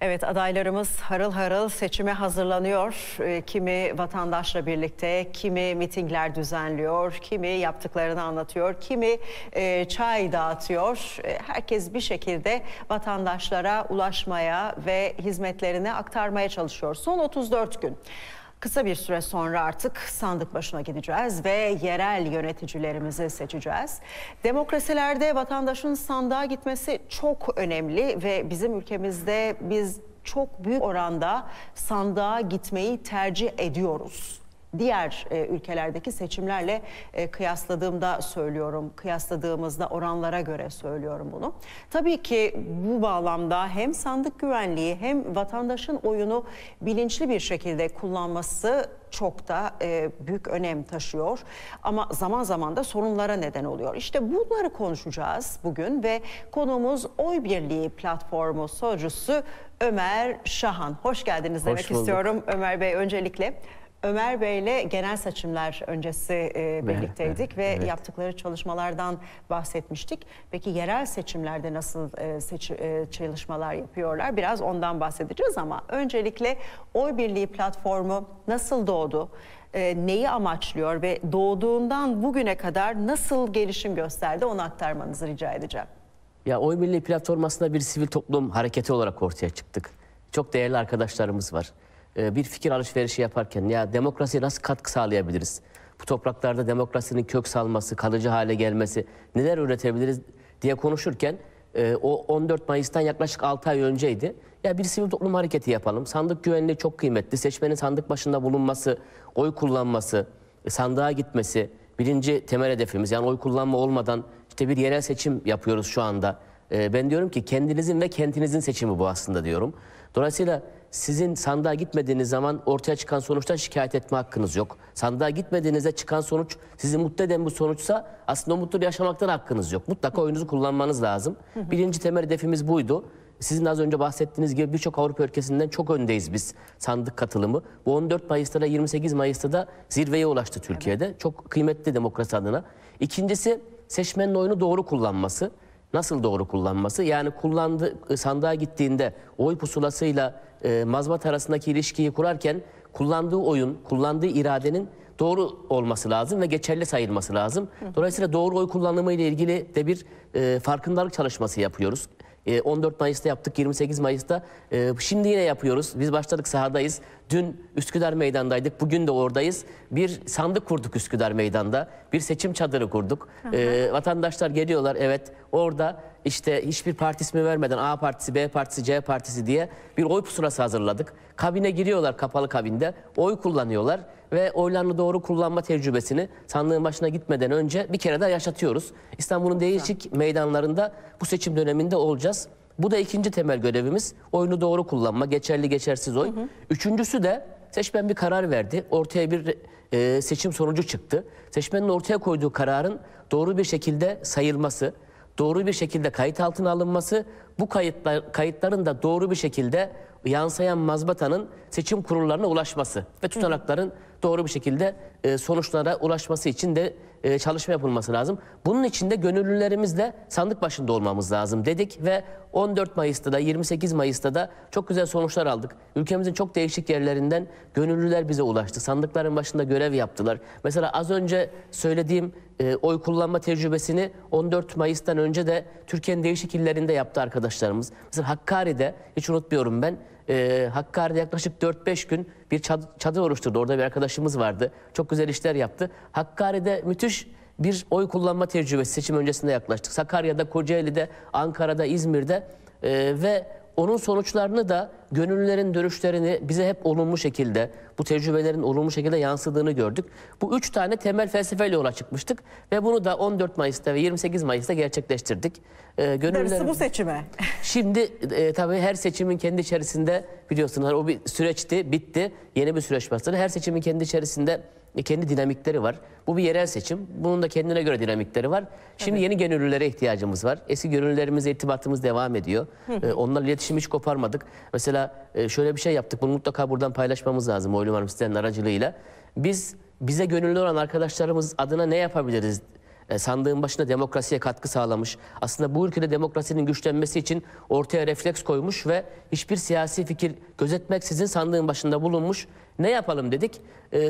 Evet, adaylarımız harıl harıl seçime hazırlanıyor. Kimi vatandaşla birlikte, kimi mitingler düzenliyor, kimi yaptıklarını anlatıyor, kimi çay dağıtıyor. Herkes bir şekilde vatandaşlara ulaşmaya ve hizmetlerini aktarmaya çalışıyor. Son 34 gün. Kısa bir süre sonra artık sandık başına gideceğiz ve yerel yöneticilerimizi seçeceğiz. Demokrasilerde vatandaşın sandığa gitmesi çok önemli ve bizim ülkemizde biz çok büyük oranda sandığa gitmeyi tercih ediyoruz. Diğer ülkelerdeki seçimlerle kıyasladığımızda oranlara göre söylüyorum bunu. Tabii ki bu bağlamda hem sandık güvenliği hem vatandaşın oyunu bilinçli bir şekilde kullanması çok da büyük önem taşıyor. Ama zaman zaman da sorunlara neden oluyor. İşte bunları konuşacağız bugün ve konuğumuz Oy Birliği Platformu sözcüsü Ömer Şahan. Hoş geldiniz demek istiyorum Ömer Bey öncelikle. Ömer Bey'le genel seçimler öncesi birlikteydik ve yaptıkları çalışmalardan bahsetmiştik. Peki yerel seçimlerde nasıl çalışmalar yapıyorlar? Biraz ondan bahsedeceğiz ama öncelikle Oy Birliği Platformu nasıl doğdu? Neyi amaçlıyor ve doğduğundan bugüne kadar nasıl gelişim gösterdi? Onu aktarmanızı rica edeceğim. Ya, Oy Birliği Platformu aslında bir sivil toplum hareketi olarak ortaya çıktık. Çok değerli arkadaşlarımız var. Bir fikir alışverişi yaparken ya demokrasiye nasıl katkı sağlayabiliriz? Bu topraklarda demokrasinin kök salması, kalıcı hale gelmesi, neler üretebiliriz diye konuşurken o 14 Mayıs'tan yaklaşık 6 ay önceydi. Ya bir sivil toplum hareketi yapalım. Sandık güvenliği çok kıymetli. Seçmenin sandık başında bulunması, oy kullanması, sandığa gitmesi birinci temel hedefimiz. Yani oy kullanma olmadan işte bir yerel seçim yapıyoruz şu anda. Ben diyorum ki kendinizin ve kentinizin seçimi bu aslında diyorum. Dolayısıyla sizin sandığa gitmediğiniz zaman ortaya çıkan sonuçtan şikayet etme hakkınız yok. Sandığa gitmediğinizde çıkan sonuç, sizi mutlu eden bu sonuçsa aslında mutlu yaşamaktan hakkınız yok. Mutlaka oyunuzu kullanmanız lazım. Birinci temel hedefimiz buydu. Sizin az önce bahsettiğiniz gibi birçok Avrupa ülkesinden çok öndeyiz biz sandık katılımı. Bu 14 Mayıs'ta da 28 Mayıs'ta da zirveye ulaştı Türkiye'de. Evet. Çok kıymetli demokrasi adına. İkincisi seçmenin oyunu doğru kullanması. Nasıl doğru kullanması? Yani sandığa gittiğinde oy pusulasıyla mazbat arasındaki ilişkiyi kurarken kullandığı oyun, kullandığı iradenin doğru olması lazım ve geçerli sayılması lazım. Dolayısıyla doğru oy kullanımı ile ilgili de bir farkındalık çalışması yapıyoruz. 14 Mayıs'ta yaptık, 28 Mayıs'ta. Şimdi yine yapıyoruz. Biz başladık, sahadayız. Dün Üsküdar Meydan'daydık, bugün de oradayız. Bir sandık kurduk Üsküdar Meydan'da. Bir seçim çadırı kurduk. Vatandaşlar geliyorlar, evet orada işte hiçbir parti ismi vermeden A partisi, B partisi, C partisi diye bir oy pusulası hazırladık. Kabine giriyorlar, kapalı kabinde. Oy kullanıyorlar ve oylarını doğru kullanma tecrübesini sandığın başına gitmeden önce bir kere daha yaşatıyoruz. İstanbul'un değişik meydanlarında bu seçim döneminde olacağız. Bu da ikinci temel görevimiz. Oyunu doğru kullanma, geçerli geçersiz oy. Üçüncüsü de seçmen bir karar verdi. Ortaya bir seçim sonucu çıktı. Seçmenin ortaya koyduğu kararın doğru bir şekilde sayılması, doğru bir şekilde kayıt altına alınması, bu kayıtların da doğru bir şekilde yansıyan mazbatanın seçim kurullarına ulaşması ve tutanakların doğru bir şekilde sonuçlara ulaşması için de çalışma yapılması lazım. Bunun için de gönüllülerimizle sandık başında olmamız lazım dedik ve 14 Mayıs'ta da 28 Mayıs'ta da çok güzel sonuçlar aldık. Ülkemizin çok değişik yerlerinden gönüllüler bize ulaştı. Sandıkların başında görev yaptılar. Mesela az önce söylediğim oy kullanma tecrübesini 14 Mayıs'tan önce de Türkiye'nin değişik illerinde yaptı arkadaşlarımız. Mesela Hakkari'de, hiç unutmuyorum ben, Hakkari'de yaklaşık 4-5 gün bir çadır oluşturdu. Orada bir arkadaşımız vardı. Çok güzel işler yaptı. Hakkari'de müthiş bir oy kullanma tecrübesi, seçim öncesinde yaklaştık. Sakarya'da, Kocaeli'de, Ankara'da, İzmir'de ve onun sonuçlarını da gönüllülerin dönüşlerini bize hep olumlu şekilde, bu tecrübelerin olumlu şekilde yansıdığını gördük. Bu üç tane temel felsefeyle yola çıkmıştık ve bunu da 14 Mayıs'ta ve 28 Mayıs'ta gerçekleştirdik. Bu seçime. Şimdi tabii her seçimin kendi içerisinde biliyorsunuz o bir süreçti, bitti. Yeni bir süreç başladı. Her seçimin kendi içerisinde kendi dinamikleri var. Bu bir yerel seçim. Bunun da kendine göre dinamikleri var. Şimdi yeni gönüllülere ihtiyacımız var. Eski gönüllülerimizle irtibatımız devam ediyor. Onlarla iletişimi hiç koparmadık. Mesela şöyle bir şey yaptık. Bunu mutlaka buradan paylaşmamız lazım. Oylum Hanım sizlerin aracılığıyla. Bize gönüllü olan arkadaşlarımız adına ne yapabiliriz sandığın başında demokrasiye katkı sağlamış. Aslında bu ülkede demokrasinin güçlenmesi için ortaya refleks koymuş ve hiçbir siyasi fikir gözetmeksizin sandığın başında bulunmuş. Ne yapalım dedik.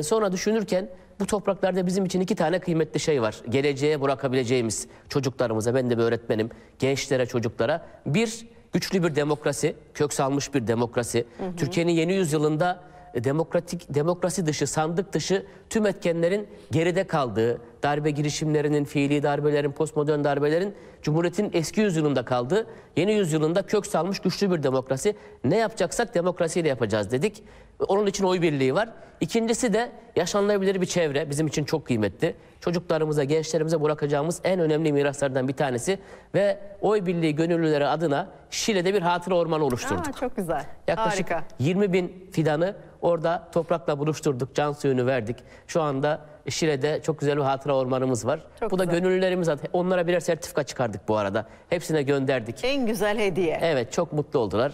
Sonra düşünürken bu topraklarda bizim için iki tane kıymetli şey var. Geleceğe bırakabileceğimiz çocuklarımıza, ben de bir öğretmenim, gençlere, çocuklara. Bir, güçlü bir demokrasi, kök salmış bir demokrasi. Türkiye'nin yeni yüzyılında demokrasi dışı, sandık dışı tüm etkenlerin geride kaldığı, darbe girişimlerinin, fiili darbelerin, postmodern darbelerin Cumhuriyet'in eski yüzyılında kaldığı, yeni yüzyılında kök salmış güçlü bir demokrasi. Ne yapacaksak demokrasiyle yapacağız dedik. Onun için oy birliği var. İkincisi de yaşanılabilir bir çevre, bizim için çok kıymetli. Çocuklarımıza, gençlerimize bırakacağımız en önemli miraslardan bir tanesi ve oy birliği gönüllüleri adına Şile'de bir hatıra ormanı oluşturduk. Aa, çok güzel. Yaklaşık harika. 20 bin fidanı orada toprakla buluşturduk, can suyunu verdik. Şu anda Şile'de çok güzel bir hatıra ormanımız var. Çok bu da güzel. Gönüllülerimiz, onlara birer sertifika çıkardık bu arada. Hepsine gönderdik. En güzel hediye. Evet, çok mutlu oldular.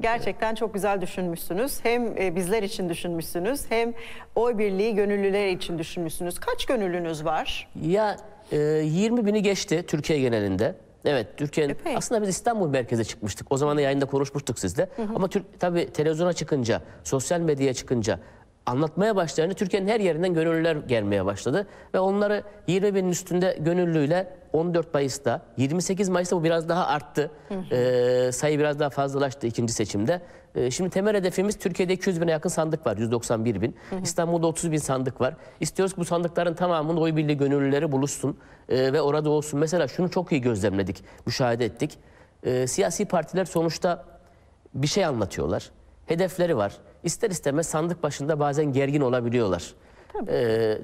Gerçekten çok güzel düşünmüşsünüz. Hem bizler için düşünmüşsünüz, hem oy birliği gönüllüler için düşünmüşsünüz. Kaç gönüllünüz var? Ya 20 bini geçti Türkiye genelinde. Evet, Türkiye'nin aslında biz İstanbul merkeze çıkmıştık. O zaman da yayında konuşmuştuk sizle. Ama tabii televizyona çıkınca, sosyal medyaya çıkınca, anlatmaya başlayınca Türkiye'nin her yerinden gönüllüler gelmeye başladı. Ve onları 20 binin üstünde gönüllüyle 14 Mayıs'ta, 28 Mayıs'ta bu biraz daha arttı. Sayı biraz daha fazlalaştı ikinci seçimde. Şimdi temel hedefimiz, Türkiye'de 200 bine yakın sandık var, 191 bin. İstanbul'da 30 bin sandık var. İstiyoruz ki bu sandıkların tamamında oy birliği gönüllüleri buluşsun ve orada olsun. Mesela şunu çok iyi gözlemledik, müşahede ettik. Siyasi partiler sonuçta bir şey anlatıyorlar. Hedefleri var. İster istemez sandık başında bazen gergin olabiliyorlar.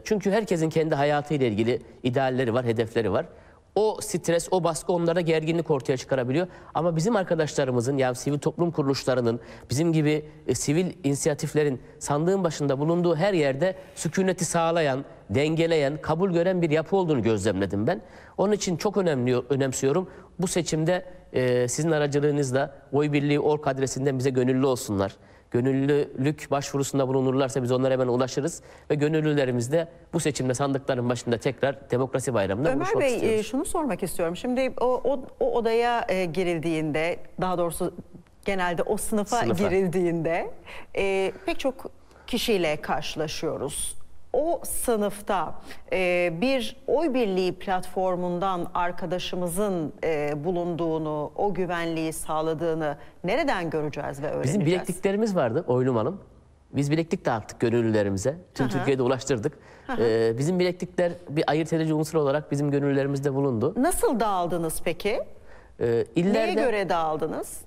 Çünkü herkesin kendi hayatıyla ilgili idealleri var, hedefleri var. O stres, o baskı onlara gerginlik ortaya çıkarabiliyor. Ama bizim arkadaşlarımızın, yani sivil toplum kuruluşlarının, bizim gibi sivil inisiyatiflerin sandığın başında bulunduğu her yerde sükuneti sağlayan, dengeleyen, kabul gören bir yapı olduğunu gözlemledim ben. Onun için çok önemsiyorum. Bu seçimde sizin aracılığınızla oybirliği.org adresinden bize gönüllü olsunlar. Gönüllülük başvurusunda bulunurlarsa biz onlara hemen ulaşırız. Ve gönüllülerimiz de bu seçimde sandıkların başında tekrar demokrasi bayramında buluşmak istiyoruz. Ömer Bey, şunu sormak istiyorum. Şimdi o odaya girildiğinde, daha doğrusu genelde o sınıfa girildiğinde pek çok kişiyle karşılaşıyoruz. O sınıfta bir oy birliği platformundan arkadaşımızın bulunduğunu, o güvenliği sağladığını nereden göreceğiz ve öğreneceğiz? Bizim bilekliklerimiz vardı Oylum Hanım. Biz bileklik dağıttık gönüllülerimize. Tüm Türkiye'de ulaştırdık. Bizim bileklikler bir ayırt edici unsur olarak bizim gönüllülerimizde bulundu. Nasıl dağıldınız peki? İllerde... Neye göre dağıldınız?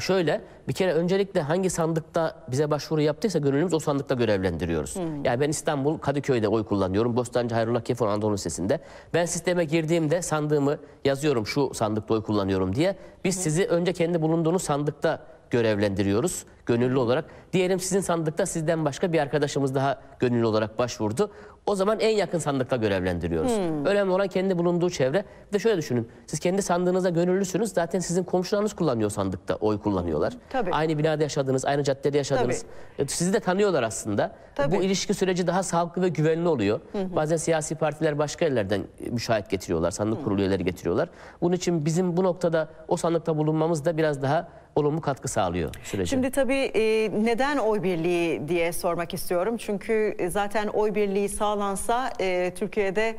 Şöyle, bir kere öncelikle hangi sandıkta bize başvuru yaptıysa gönüllümüz o sandıkta görevlendiriyoruz. Yani ben İstanbul Kadıköy'de oy kullanıyorum. Bostancı Hayrullah Kefon Anadolu Lisesi'nde. Ben sisteme girdiğimde sandığımı yazıyorum, şu sandıkta oy kullanıyorum diye. Biz sizi önce kendi bulunduğunuz sandıkta görevlendiriyoruz gönüllü olarak. Diyelim sizin sandıkta sizden başka bir arkadaşımız daha gönüllü olarak başvurdu. O zaman en yakın sandıkta görevlendiriyoruz. Önemli olan kendi bulunduğu çevre. Bir de şöyle düşünün. Siz kendi sandığınıza gönüllüsünüz. Zaten sizin komşularınız kullanıyor sandıkta. Oy kullanıyorlar. Aynı binada yaşadınız. Aynı caddede yaşadınız. Sizi de tanıyorlar aslında. Bu ilişki süreci daha sağlıklı ve güvenli oluyor. Bazen siyasi partiler başka yerlerden müşahit getiriyorlar. Sandık kurulu üyeleri getiriyorlar. Bunun için bizim bu noktada o sandıkta bulunmamız da biraz daha olumlu katkı sağlıyor sürece. Şimdi tabii neden oy birliği diye sormak istiyorum. Çünkü zaten oy birliği sağlansa Türkiye'de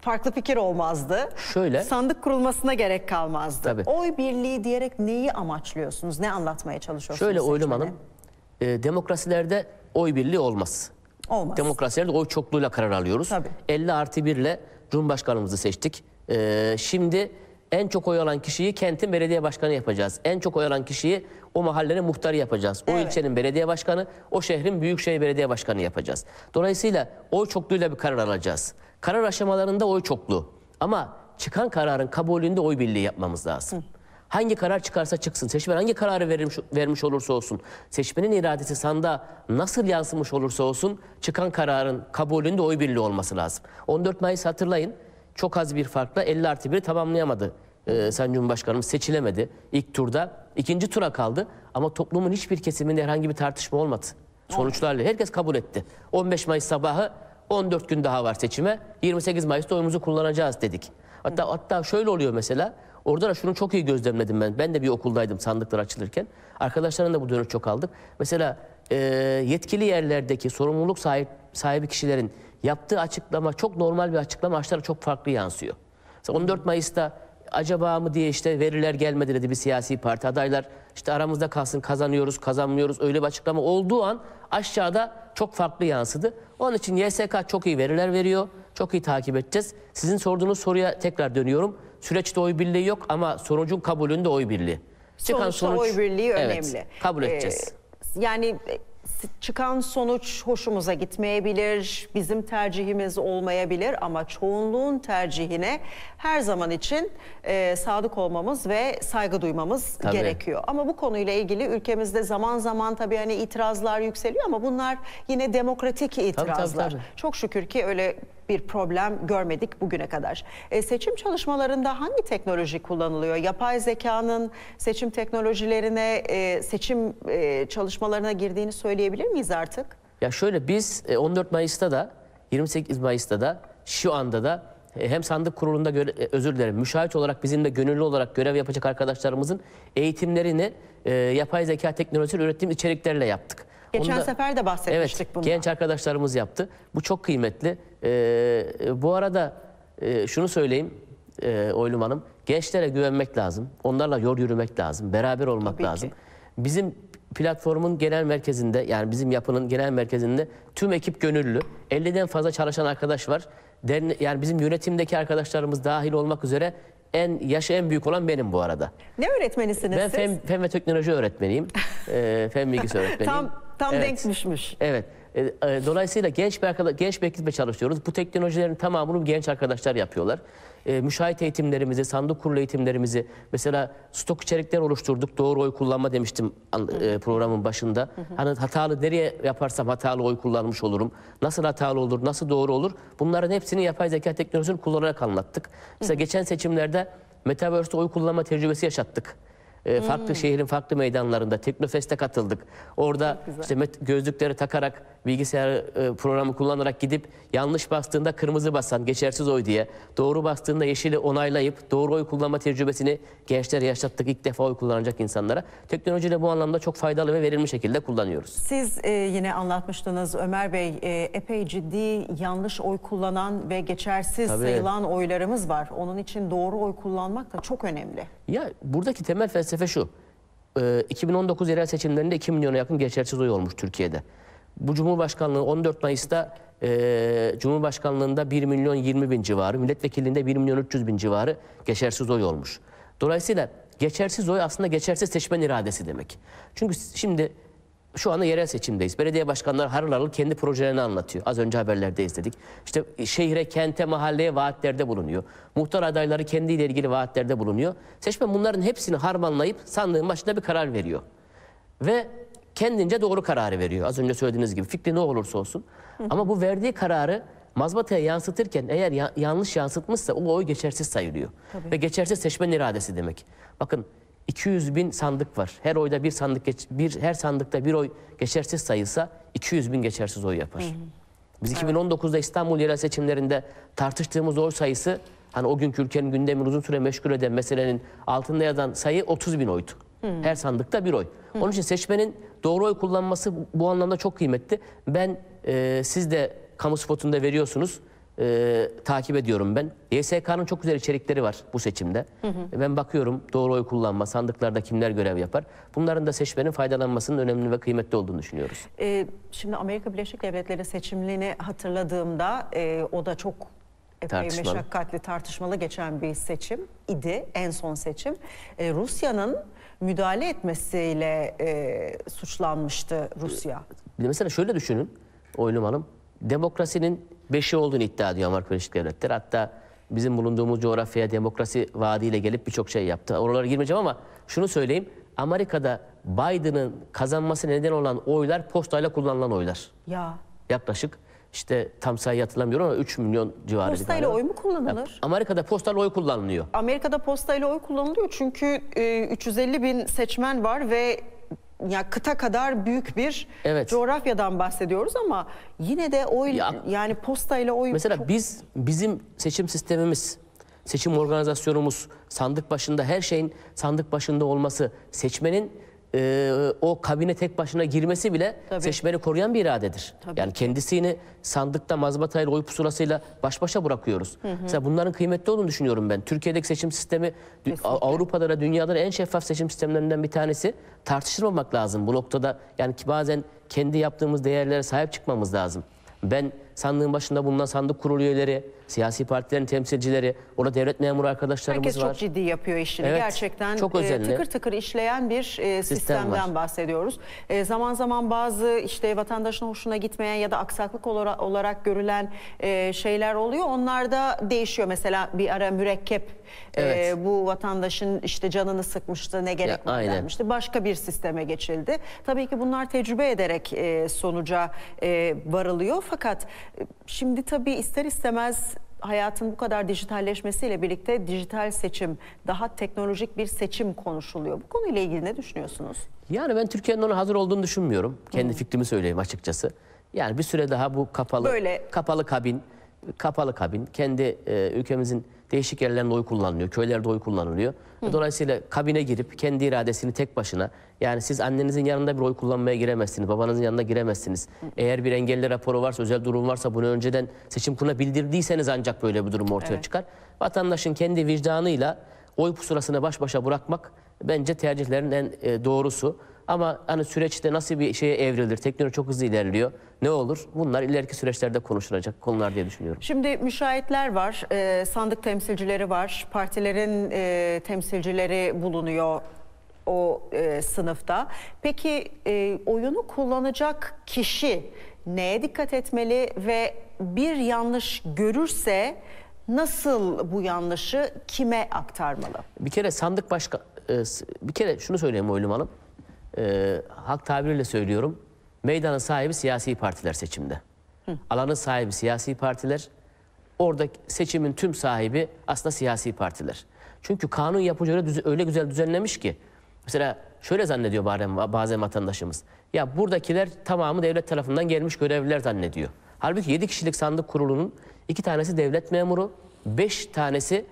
farklı fikir olmazdı. Şöyle, sandık kurulmasına gerek kalmazdı. Oy birliği diyerek neyi amaçlıyorsunuz? Ne anlatmaya çalışıyorsunuz? Şöyle Oylum Hanım, demokrasilerde oy birliği olmaz. Demokrasilerde oy çokluğuyla karar alıyoruz. 50+1 ile Cumhurbaşkanımızı seçtik. Şimdi en çok oy alan kişiyi kentin belediye başkanı yapacağız. En çok oy alan kişiyi o mahallenin muhtarı yapacağız. O ilçenin belediye başkanı, o şehrin büyükşehir belediye başkanı yapacağız. Dolayısıyla oy çokluğuyla bir karar alacağız. Karar aşamalarında oy çokluğu. Ama çıkan kararın kabulünde oy birliği yapmamız lazım. Hangi karar çıkarsa çıksın, seçmen hangi kararı vermiş olursa olsun, seçmenin iradesi sandığa nasıl yansımış olursa olsun, çıkan kararın kabulünde oy birliği olması lazım. 14 Mayıs hatırlayın. Çok az bir farkla 50+1'i tamamlayamadı. Sayın Cumhurbaşkanımız seçilemedi ilk turda. İkinci tura kaldı ama toplumun hiçbir kesiminde herhangi bir tartışma olmadı. Sonuçlarla herkes kabul etti. 15 Mayıs sabahı 14 gün daha var seçime. 28 Mayıs'ta oyumuzu kullanacağız dedik. Hatta şöyle oluyor mesela. Orada da şunu çok iyi gözlemledim ben. Ben de bir okuldaydım sandıklar açılırken. Arkadaşların da bu dönüş çok aldık. Mesela yetkili yerlerdeki sorumluluk sahibi kişilerin yaptığı açıklama çok normal bir açıklama, açlara çok farklı yansıyor. Mesela 14 Mayıs'ta acaba mı diye işte veriler gelmedi dedi bir siyasi parti. Adaylar işte aramızda kalsın, kazanıyoruz, kazanmıyoruz, öyle bir açıklama olduğu an aşağıda çok farklı yansıdı. Onun için YSK çok iyi veriler veriyor. Çok iyi takip edeceğiz. Sizin sorduğunuz soruya tekrar dönüyorum. Süreçte oy birliği yok ama sonucun kabulünde oy birliği. Çıkan sonuç, oy birliği önemli. Evet, kabul edeceğiz. Yani çıkan sonuç hoşumuza gitmeyebilir, bizim tercihimiz olmayabilir ama çoğunluğun tercihine her zaman için sadık olmamız ve saygı duymamız tabii gerekiyor. Ama bu konuyla ilgili ülkemizde zaman zaman tabii hani itirazlar yükseliyor ama bunlar yine demokratik itirazlar. Tabii. Çok şükür ki öyle bir problem görmedik bugüne kadar. Seçim çalışmalarında hangi teknoloji kullanılıyor? Yapay zekanın seçim teknolojilerine, seçim çalışmalarına girdiğini söyleyebilir miyiz artık? Ya şöyle, biz 14 Mayıs'ta da 28 Mayıs'ta da şu anda da hem sandık kurulunda müşahit olarak bizim de gönüllü olarak görev yapacak arkadaşlarımızın eğitimlerini yapay zeka teknolojisiyle ürettiğimiz içeriklerle yaptık. Geçen sefer de bahsetmiştik bundan. Genç arkadaşlarımız yaptı. Bu çok kıymetli. Bu arada şunu söyleyeyim Oylum Hanım. Gençlere güvenmek lazım. Onlarla yol yürümek lazım. Beraber olmak tabii lazım. Ki. Bizim platformun genel merkezinde, yani bizim yapının genel merkezinde tüm ekip gönüllü. 50'den fazla çalışan arkadaş var. Yani bizim yönetimdeki arkadaşlarımız dahil olmak üzere yaşı en büyük olan benim bu arada. Ne öğretmenisiniz ben siz? Ben fen ve teknoloji öğretmeniyim. Fen bilgisi öğretmeniyim. Tam evet, denk düşmüş. Evet. Dolayısıyla genç bir ekiple çalışıyoruz. Bu teknolojilerin tamamını genç arkadaşlar yapıyorlar. Müşahit eğitimlerimizi, sandık kurulu eğitimlerimizi, mesela stok içerikler oluşturduk. Doğru oy kullanma demiştim programın başında. Hani hatalı, nereye yaparsam hatalı oy kullanmış olurum. Nasıl hatalı olur, nasıl doğru olur? Bunların hepsini yapay zeka teknolojisini kullanarak anlattık. Mesela geçen seçimlerde metaverse'te oy kullanma tecrübesi yaşattık. Farklı şehrin farklı meydanlarında Teknofest'e katıldık. Orada işte gözlükleri takarak bilgisayar programı kullanarak gidip yanlış bastığında kırmızı basan geçersiz oy diye, doğru bastığında yeşili onaylayıp doğru oy kullanma tecrübesini gençlere yaşattık. İlk defa oy kullanacak insanlara. Teknoloji de bu anlamda çok faydalı ve verimli şekilde kullanıyoruz. Siz yine anlatmıştınız Ömer Bey, epey ciddi yanlış oy kullanan ve geçersiz sayılan oylarımız var. Onun için doğru oy kullanmak da çok önemli. Ya buradaki temel felsefe şu. 2019 yerel seçimlerinde 2 milyona yakın geçersiz oy olmuş Türkiye'de. Bu Cumhurbaşkanlığı 14 Mayıs'ta Cumhurbaşkanlığında 1 milyon 20 bin civarı, milletvekilliğinde 1 milyon 300 bin civarı geçersiz oy olmuş. Dolayısıyla geçersiz oy aslında geçersiz seçmen iradesi demek. Çünkü şimdi şu anda yerel seçimdeyiz. Belediye başkanları harıl harıl kendi projelerini anlatıyor. Az önce haberlerde izledik. İşte şehre, kente, mahalleye vaatlerde bulunuyor. Muhtar adayları kendiyle ilgili vaatlerde bulunuyor. Seçmen bunların hepsini harmanlayıp sandığın başında bir karar veriyor. Ve kendince doğru kararı veriyor. Az önce söylediğiniz gibi fikri ne olursa olsun. Ama bu verdiği kararı mazbataya yansıtırken eğer yanlış yansıtmışsa o oy geçersiz sayılıyor. Tabii. Ve geçersiz seçmen iradesi demek. Bakın 200 bin sandık var. Her oyda her sandıkta bir oy geçersiz sayılsa 200 bin geçersiz oy yapar. Biz 2019'da İstanbul yerel seçimlerinde tartıştığımız oy sayısı, hani o günkü ülkenin gündemini uzun süre meşgul eden meselenin altında yazan sayı 30 bin oydu. Her sandıkta bir oy. Onun için seçmenin doğru oy kullanması bu anlamda çok kıymetli. Ben siz de kamu spotunda veriyorsunuz. Takip ediyorum ben. YSK'nın çok güzel içerikleri var bu seçimde. Ben bakıyorum doğru oy kullanma, sandıklarda kimler görev yapar. Bunların da seçmenin faydalanmasının önemli ve kıymetli olduğunu düşünüyoruz. Şimdi Amerika Birleşik Devletleri seçimini hatırladığımda o da çok meşakkatli, tartışmalı geçen bir seçim idi. En son seçim. Rusya'nın müdahale etmesiyle suçlanmıştı Rusya. Mesela şöyle düşünün Oylum Hanım. Demokrasinin 5'i olduğunu iddia ediyor Amerika Birleşik Devletleri. Hatta bizim bulunduğumuz coğrafyaya demokrasi vaadiyle gelip birçok şey yaptı. Oralara girmeyeceğim ama şunu söyleyeyim. Amerika'da Biden'ın kazanması neden olan oylar postayla kullanılan oylar. Ya. Yaklaşık işte tam sayı hatırlamıyorum ama 3 milyon civarı. Postayla oy mu kullanılır? Ya, Amerika'da postayla oy kullanılıyor. Amerika'da postayla oy kullanılıyor çünkü 350 bin seçmen var ve ya kıta kadar büyük bir coğrafyadan bahsediyoruz ama yine de oy yani posta ile oy. Mesela çok... bizim seçim sistemimiz, seçim organizasyonumuz, sandık başında her şeyin sandık başında olması, seçmenin o kabine tek başına girmesi bile seçmeni koruyan bir iradedir. Yani kendisini sandıkta mazbatayla, oy pusulasıyla baş başa bırakıyoruz. Mesela bunların kıymetli olduğunu düşünüyorum ben. Türkiye'deki seçim sistemi Avrupa'da da dünyada da en şeffaf seçim sistemlerinden bir tanesi. Tartışılmamak lazım bu noktada. Yani ki bazen kendi yaptığımız değerlere sahip çıkmamız lazım. Ben sandığın başında bulunan sandık kurulu üyeleri, siyasi partilerin temsilcileri, orada devlet memuru arkadaşlarımız var. Herkes çok ciddi yapıyor işini. Evet, gerçekten çok tıkır tıkır işleyen bir sistemden bahsediyoruz. Zaman zaman bazı işte vatandaşın hoşuna gitmeyen ya da aksaklık olarak görülen şeyler oluyor. Onlar da değişiyor. Mesela bir ara mürekkep bu vatandaşın işte canını sıkmıştı, ne gerek var denmişti. Başka bir sisteme geçildi. Tabii ki bunlar tecrübe ederek sonuca varılıyor. Fakat şimdi tabii ister istemez hayatın bu kadar dijitalleşmesiyle birlikte dijital seçim, daha teknolojik bir seçim konuşuluyor. Bu konuyla ilgili ne düşünüyorsunuz? Yani ben Türkiye'nin ona hazır olduğunu düşünmüyorum. Kendi fikrimi söyleyeyim açıkçası. Yani bir süre daha bu kapalı kabin, kendi ülkemizin değişik yerlerinde oy kullanılıyor, köylerde oy kullanılıyor. Dolayısıyla kabine girip kendi iradesini tek başına, yani siz annenizin yanında bir oy kullanmaya giremezsiniz, babanızın yanına giremezsiniz. Eğer bir engelli raporu varsa, özel durum varsa bunu önceden seçim kuruluna bildirdiyseniz ancak böyle bir durum ortaya çıkar. Vatandaşın kendi vicdanıyla oy pusulasını baş başa bırakmak bence tercihlerin en doğrusu. Ama hani süreçte nasıl bir şeye evrilir? Teknoloji çok hızlı ilerliyor. Ne olur? Bunlar ileriki süreçlerde konuşulacak konular diye düşünüyorum. Şimdi müşahitler var, sandık temsilcileri var, partilerin temsilcileri bulunuyor o sınıfta. Peki oyunu kullanacak kişi neye dikkat etmeli ve bir yanlış görürse nasıl bu yanlışı kime aktarmalı? Bir kere şunu söyleyeyim Oylum Hanım. Hak tabiriyle söylüyorum, meydanın sahibi siyasi partiler seçimde. Alanın sahibi siyasi partiler, oradaki seçimin tüm sahibi aslında siyasi partiler. Çünkü kanun yapıcı öyle güzel düzenlemiş ki, mesela şöyle zannediyor bazen vatandaşımız, ya buradakiler tamamı devlet tarafından gelmiş görevliler zannediyor. Halbuki 7 kişilik sandık kurulunun 2 tanesi devlet memuru, 5 tanesi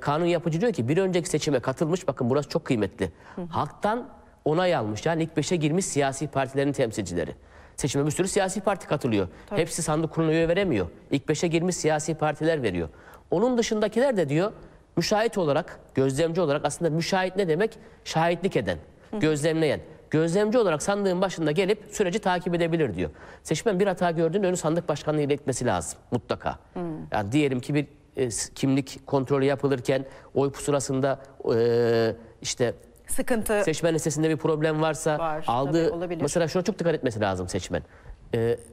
kanun yapıcı diyor ki bir önceki seçime katılmış, bakın burası çok kıymetli, halktan onay almış, yani ilk 5'e girmiş siyasi partilerin temsilcileri. Seçime bir sürü siyasi parti katılıyor. Hepsi sandık kuruluna üye veremiyor. İlk 5'e girmiş siyasi partiler veriyor. Onun dışındakiler de diyor müşahit olarak, gözlemci olarak, aslında müşahit ne demek? Şahitlik eden, gözlemleyen. Gözlemci olarak sandığın başında gelip süreci takip edebilir diyor. Seçmen bir hata gördüğünde önü sandık başkanlığı iletmesi lazım mutlaka. Yani diyelim ki bir kimlik kontrolü yapılırken oy pusulasında işte... Seçmen listesinde bir problem varsa mesela şuna çok dikkat etmesi lazım seçmen.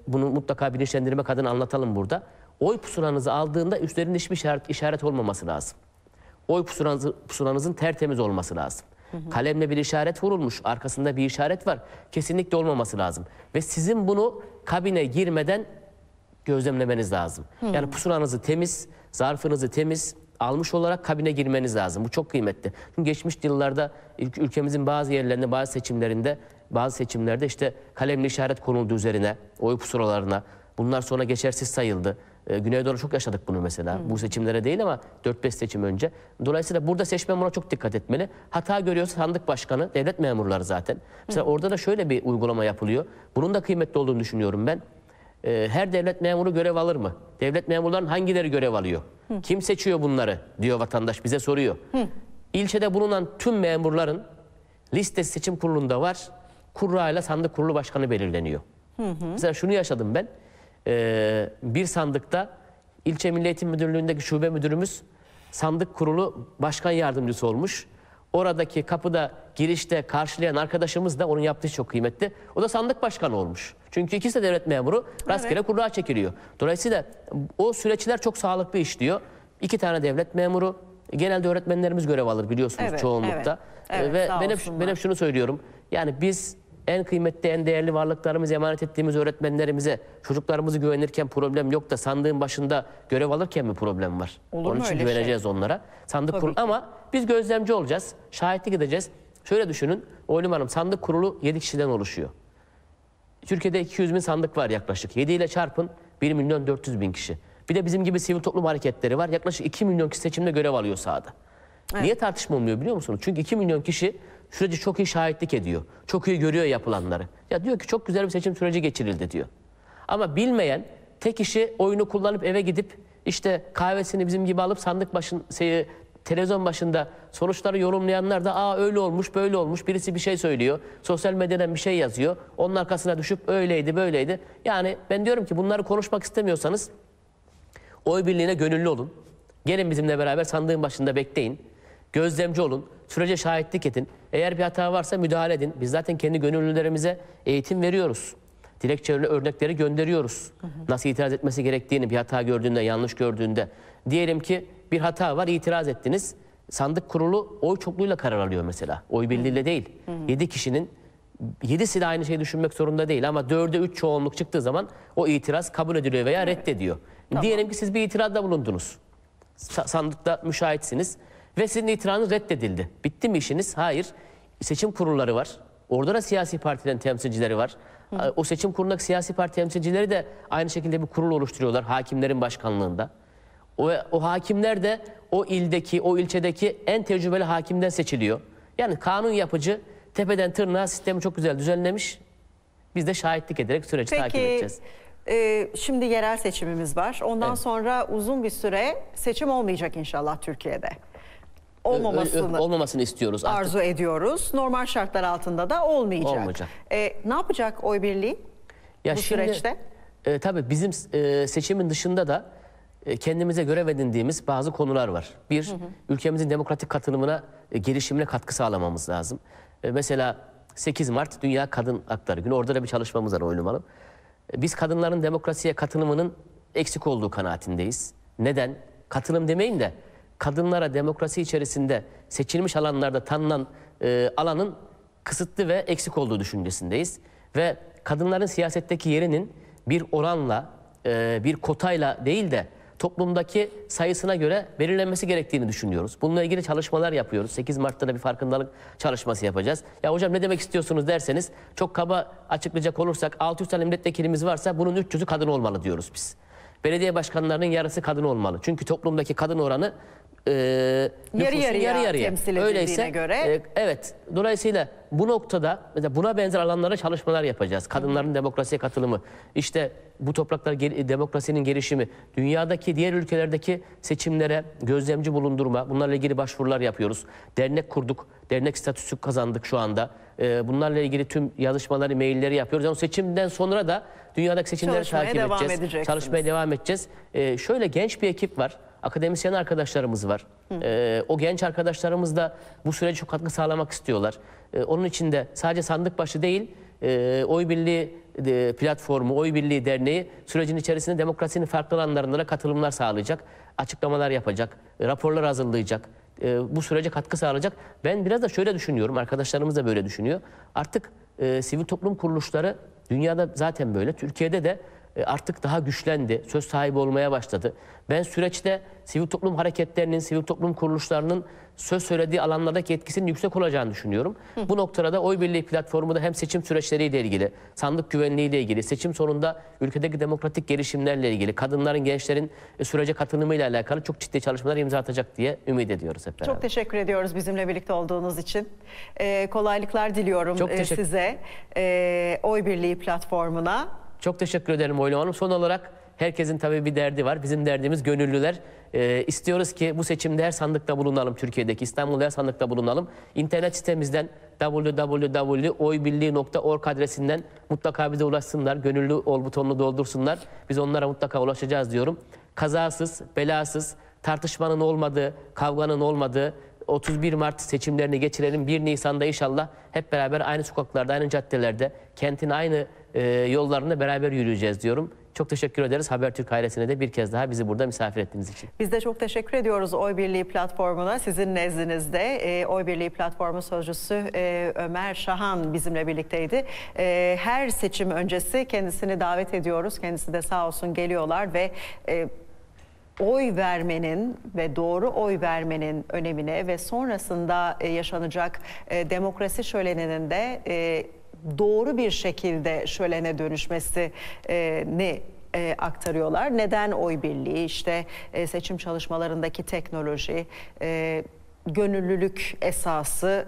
Bunu mutlaka bilinçlendirmek adına anlatalım burada. Oy pusulanızı aldığında üstlerinde hiçbir işaret olmaması lazım. Oy pusulanızın tertemiz olması lazım. Kalemle bir işaret vurulmuş, arkasında bir işaret var. Kesinlikle olmaması lazım. Ve sizin bunu kabine girmeden gözlemlemeniz lazım. Yani pusulanızı temiz, zarfınızı temiz almış olarak kabine girmeniz lazım. Bu çok kıymetli. Çünkü geçmiş yıllarda ülkemizin bazı yerlerinde, bazı seçimlerde işte kalemli işaret konuldu üzerine, oy pusulalarına. Bunlar sonra geçersiz sayıldı. Güneydoğu'da çok yaşadık bunu mesela. Bu seçimlere değil ama 4-5 seçim önce. Dolayısıyla burada seçmen buna çok dikkat etmeli. Hata görüyorsa sandık başkanı, devlet memurları zaten. Mesela orada da şöyle bir uygulama yapılıyor. Bunun da kıymetli olduğunu düşünüyorum ben. Her devlet memuru görev alır mı? Devlet memurların hangileri görev alıyor? Kim seçiyor bunları? Diyor vatandaş, bize soruyor. İlçede bulunan tüm memurların listesi seçim kurulunda var. Kurrayla sandık kurulu başkanı belirleniyor. Mesela şunu yaşadım ben. Bir sandıkta ilçe Milli Eğitim Müdürlüğü'ndeki şube müdürümüz sandık kurulu başkan yardımcısı olmuş. Oradaki kapıda, girişte karşılayan arkadaşımız da, onun yaptığı çok kıymetli. O da sandık başkanı olmuş. Çünkü ikisi de devlet memuru, rastgele kurra çekiliyor. Dolayısıyla o süreçler çok sağlıklı işliyor. 2 tane devlet memuru, genelde öğretmenlerimiz görev alır biliyorsunuz çoğunlukta. Ve ben hep şunu söylüyorum. Yani biz en kıymetli, en değerli varlıklarımızı emanet ettiğimiz öğretmenlerimize, çocuklarımızı güvenirken problem yok da sandığın başında görev alırken mi problem var? Onun için güveneceğiz onlara. Sandık kurulu ama biz gözlemci olacağız, şahitlik edeceğiz. Şöyle düşünün, Oylum Hanım, sandık kurulu 7 kişiden oluşuyor. Türkiye'de 200 bin sandık var yaklaşık. 7 ile çarpın 1.400.000 kişi. Bir de bizim gibi sivil toplum hareketleri var. Yaklaşık 2 milyon kişi seçimde görev alıyor sahada. Evet. Niye tartışma olmuyor biliyor musunuz? Çünkü 2 milyon kişi süreci çok iyi şahitlik ediyor. Çok iyi görüyor yapılanları. Ya diyor ki çok güzel bir seçim süreci geçirildi diyor. Ama bilmeyen tek kişi oyunu kullanıp eve gidip işte kahvesini bizim gibi alıp sandık başın, televizyon başında sonuçları yorumlayanlar da aa öyle olmuş böyle olmuş, birisi bir şey söylüyor, sosyal medyadan bir şey yazıyor, onun arkasına düşüp öyleydi böyleydi. Yani ben diyorum ki bunları konuşmak istemiyorsanız oy birliğine gönüllü olun, gelin bizimle beraber sandığın başında bekleyin, gözlemci olun, sürece şahitlik edin, eğer bir hata varsa müdahale edin. Biz zaten kendi gönüllülerimize eğitim veriyoruz, dilekçelerine örnekleri gönderiyoruz, nasıl itiraz etmesi gerektiğini bir hata gördüğünde, yanlış gördüğünde. Diyelim ki bir hata var, itiraz ettiniz. Sandık kurulu oy çokluğuyla karar alıyor mesela. Oy birliğiyle değil. 7 kişinin 7'si de aynı şeyi düşünmek zorunda değil ama 4'e 3 çoğunluk çıktığı zaman o itiraz kabul ediliyor veya reddediyor. Tamam. Diyelim ki siz bir itirazda bulundunuz. Sandıkta müşahitsiniz ve sizin itirazınız reddedildi. Bitti mi işiniz? Hayır. Seçim kurulları var. Orada da siyasi partilerin temsilcileri var. Hı. O seçim kurulundaki siyasi parti temsilcileri de aynı şekilde bir kurul oluşturuyorlar hakimlerin başkanlığında. O hakimler de o ildeki, o ilçedeki en tecrübeli hakimden seçiliyor. Yani kanun yapıcı tepeden tırnağa sistemi çok güzel düzenlemiş. Biz de şahitlik ederek süreci takip edeceğiz. Şimdi yerel seçimimiz var. Ondan sonra uzun bir süre seçim olmayacak inşallah Türkiye'de. Olmamasını istiyoruz artık. Arzu ediyoruz. Normal şartlar altında da olmayacak. Ne yapacak oy birliği ya bu süreçte? Tabii bizim seçimin dışında da kendimize görev edindiğimiz bazı konular var. Bir, ülkemizin demokratik katılımına, gelişimine katkı sağlamamız lazım. Mesela 8 Mart Dünya Kadın Hakları Günü. Orada da bir çalışmamız var Oylum Hanım. Biz kadınların demokrasiye katılımının eksik olduğu kanaatindeyiz. Neden? Katılım demeyin de kadınlara demokrasi içerisinde seçilmiş alanlarda tanınan alanın kısıtlı ve eksik olduğu düşüncesindeyiz. Ve kadınların siyasetteki yerinin bir oranla, bir kotayla değil de toplumdaki sayısına göre belirlenmesi gerektiğini düşünüyoruz. Bununla ilgili çalışmalar yapıyoruz. 8 Mart'ta da bir farkındalık çalışması yapacağız. Ya hocam ne demek istiyorsunuz derseniz, çok kaba açıklayacak olursak 600 tane milletvekilimiz varsa bunun 300'ü kadın olmalı diyoruz biz. Belediye başkanlarının yarısı kadın olmalı. Çünkü toplumdaki kadın oranı yarı yarıya temsil edildiğine göre. Evet. Dolayısıyla bu noktada buna benzer alanlara çalışmalar yapacağız. Kadınların demokrasiye katılımı, işte bu topraklar demokrasinin gelişimi, dünyadaki diğer ülkelerdeki seçimlere gözlemci bulundurma, bunlarla ilgili başvurular yapıyoruz. Dernek kurduk, dernek statüsü kazandık şu anda. Bunlarla ilgili tüm yazışmaları, mailleri yapıyoruz. Yani seçimden sonra da dünyadaki seçimleri takip edeceğiz. Çalışmaya devam edeceğiz. Şöyle genç bir ekip var. Akademisyen arkadaşlarımız var. O genç arkadaşlarımız da bu sürece çok katkı sağlamak istiyorlar. Onun için de sadece sandık başı değil, Oy Birliği Platformu, Oy Birliği Derneği sürecin içerisinde demokrasinin farklı alanlarına katılımlar sağlayacak, açıklamalar yapacak, raporlar hazırlayacak, bu sürece katkı sağlayacak. Ben biraz da şöyle düşünüyorum, arkadaşlarımız da böyle düşünüyor. Artık sivil toplum kuruluşları dünyada zaten böyle, Türkiye'de de artık daha güçlendi, söz sahibi olmaya başladı. Ben süreçte sivil toplum hareketlerinin, sivil toplum kuruluşlarının söz söylediği alanlardaki etkisinin yüksek olacağını düşünüyorum. Bu noktada da Oy Birliği Platformu da hem seçim süreçleriyle ilgili, sandık güvenliğiyle ilgili, seçim sonunda ülkedeki demokratik gelişimlerle ilgili, kadınların, gençlerin sürece katılımıyla alakalı çok ciddi çalışmalar imza atacak diye ümit ediyoruz hep beraber. Çok teşekkür ediyoruz bizimle birlikte olduğunuz için. Kolaylıklar diliyorum size, Oy Birliği Platformu'na. Çok teşekkür ederim Oylum Hanım. Son olarak herkesin tabii bir derdi var. Bizim derdimiz gönüllüler. İstiyoruz ki bu seçimde her sandıkta bulunalım. Türkiye'deki, İstanbul'da her sandıkta bulunalım. İnternet sitemizden www.oybirliği.org adresinden mutlaka bize ulaşsınlar. Gönüllü ol butonunu doldursunlar. Biz onlara mutlaka ulaşacağız diyorum. Kazasız, belasız, tartışmanın olmadığı, kavganın olmadığı 31 Mart seçimlerini geçirelim. 1 Nisan'da inşallah hep beraber aynı sokaklarda, aynı caddelerde, kentin aynı yollarında beraber yürüyeceğiz diyorum. Çok teşekkür ederiz Habertürk ailesine de bir kez daha bizi burada misafir ettiğiniz için. Biz de çok teşekkür ediyoruz Oy Birliği Platformu'na. Sizin nezdinizde Oy Birliği Platformu sözcüsü Ömer Şahan bizimle birlikteydi. Her seçim öncesi kendisini davet ediyoruz. Kendisi de sağ olsun geliyorlar ve oy vermenin ve doğru oy vermenin önemine ve sonrasında yaşanacak demokrasi şöleninin de doğru bir şekilde şölene dönüşmesini aktarıyorlar. Neden oy birliği, işte seçim çalışmalarındaki teknoloji, gönüllülük esası,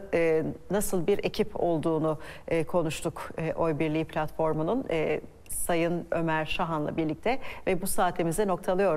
nasıl bir ekip olduğunu konuştuk Oy Birliği Platformu'nun Sayın Ömer Şahan'la birlikte ve bu saatimizi noktalıyoruz.